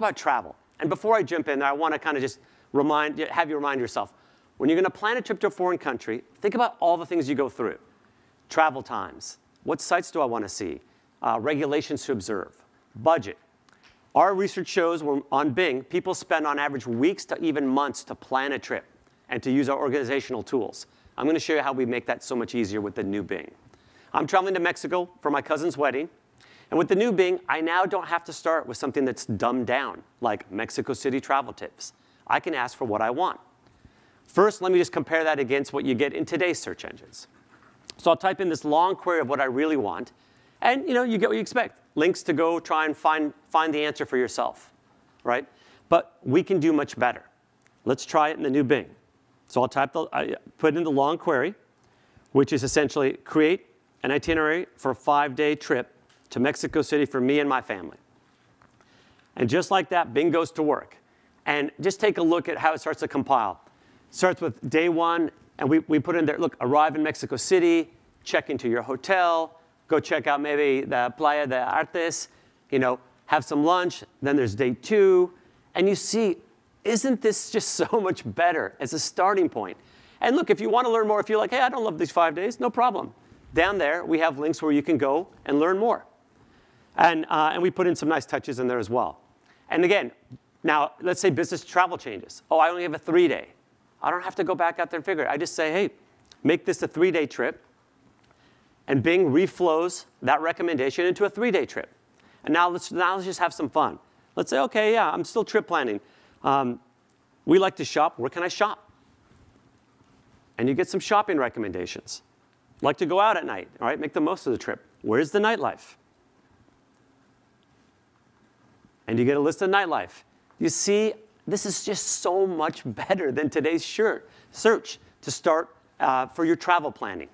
about travel. And before I jump in there, I want to kind of just have you remind yourself, when you're going to plan a trip to a foreign country, think about all the things you go through. Travel times. What sites do I want to see? Regulations to observe. Budget. Our research shows on Bing, people spend on average weeks to even months to plan a trip and to use our organizational tools. I'm going to show you how we make that so much easier with the new Bing. I'm traveling to Mexico for my cousin's wedding. And with the new Bing, I now don't have to start with something that's dumbed down, like Mexico City travel tips. I can ask for what I want. First, let me just compare that against what you get in today's search engines. So I'll type in this long query of what I really want, and you get what you expect. Links to go try and find the answer for yourself, right? But we can do much better. Let's try it in the new Bing. So I'll put in the long query, which is essentially create an itinerary for a 5-day trip to Mexico City for me and my family. And just like that, Bing goes to work. And just take a look at how it starts to compile. Starts with day one, and we put in there, look, arrive in Mexico City, check into your hotel, go check out maybe the Playa de Artes, have some lunch. Then there's day two. And you see, isn't this just so much better as a starting point? And look, if you want to learn more, if you're like, hey, I don't love these 5 days, no problem. Down there, we have links where you can go and learn more. And we put in some nice touches in there as well. And again, now let's say business travel changes. Oh, I only have a 3-day. I don't have to go back out there and figure it. I just say, hey, make this a 3-day trip. And Bing reflows that recommendation into a 3-day trip. And now let's just have some fun. Let's say, OK, yeah, I'm still trip planning. We like to shop. Where can I shop? And you get some shopping recommendations. Like to go out at night, all right? Make the most of the trip. Where's the nightlife? And you get a list of nightlife. You see, this is just so much better than today's search to start for your travel planning.